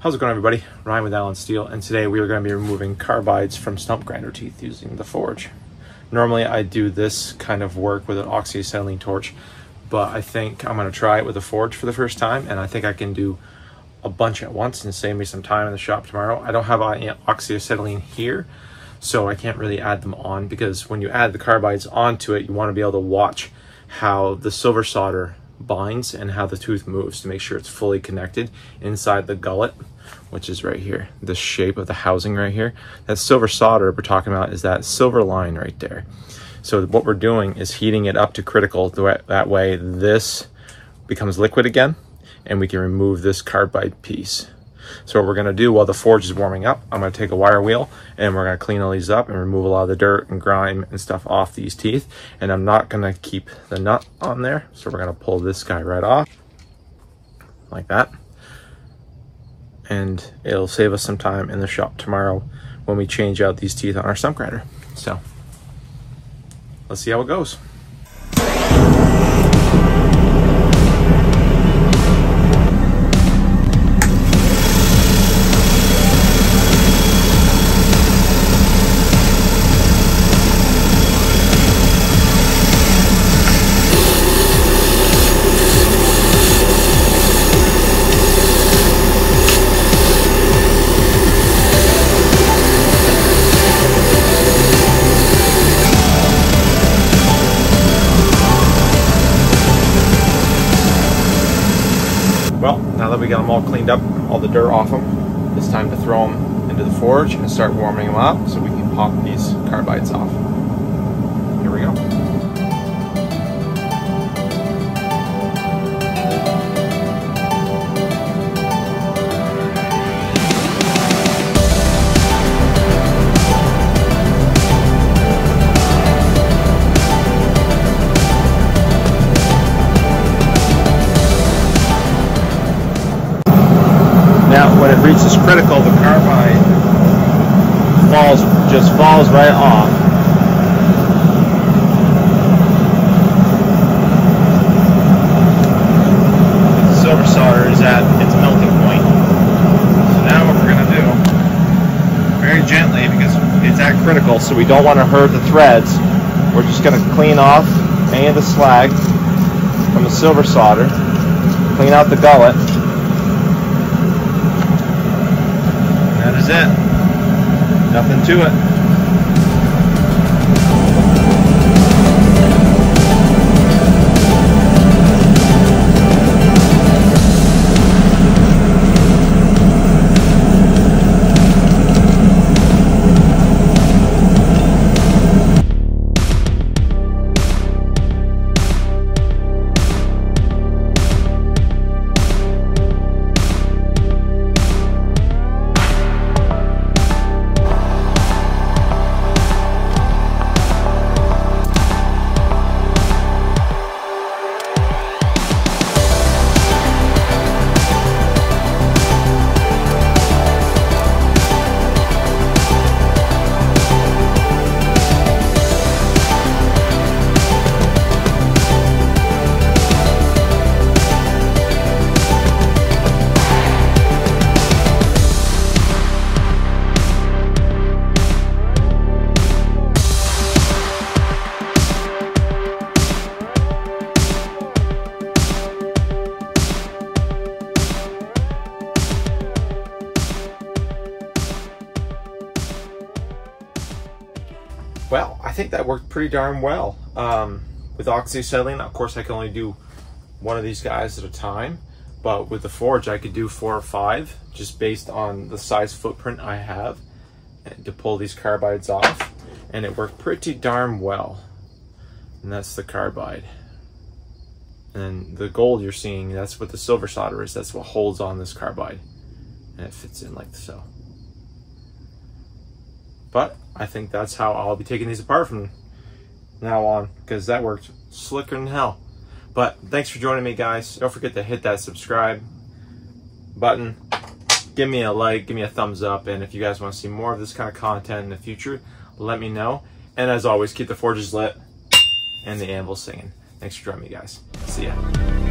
How's it going, everybody? Ryan with Alan Steel, and today we are going to be removing carbides from stump grinder teeth using the forge. Normally I do this kind of work with an oxyacetylene torch, but I think I'm going to try it with a forge for the first time, and I think I can do a bunch at once and save me some time in the shop tomorrow. I don't have oxyacetylene here, so I can't really add them on, because when you add the carbides onto it, you want to be able to watch how the silver solder binds and how the tooth moves to make sure it's fully connected inside the gullet, which is right here, the shape of the housing right here. That silver solder we're talking about is that silver line right there. So what we're doing is heating it up to critical, that way this becomes liquid again and we can remove this carbide piece. So what we're going to do while the forge is warming up, I'm going to take a wire wheel and we're going to clean all these up and remove a lot of the dirt and grime and stuff off these teeth. And I'm not going to keep the nut on there, so we're going to pull this guy right off like that. And it'll save us some time in the shop tomorrow when we change out these teeth on our stump grinder. So let's see how it goes. Now that we got them all cleaned up, all the dirt off them, it's time to throw them into the forge and start warming them up so we can pop these carbides off. Here we go. When it reaches critical, the carbide just falls right off. The silver solder is at its melting point. So now what we're going to do, very gently, because it's at critical, so we don't want to hurt the threads, we're just going to clean off any of the slag from the silver solder, clean out the gullet. That is it. Nothing to it. Well, I think that worked pretty darn well. With oxyacetylene, of course, I can only do one of these guys at a time, but with the forge, I could do 4 or 5 just based on the size footprint I have to pull these carbides off, and it worked pretty darn well. And that's the carbide. And the gold you're seeing, that's what the silver solder is. That's what holds on this carbide, and it fits in like so. But I think that's how I'll be taking these apart from now on, because that worked slicker than hell. But thanks for joining me, guys. Don't forget to hit that subscribe button. Give me a like, give me a thumbs up. And if you guys want to see more of this kind of content in the future, let me know. And as always, keep the forges lit and the anvil singing. Thanks for joining me, guys. See ya.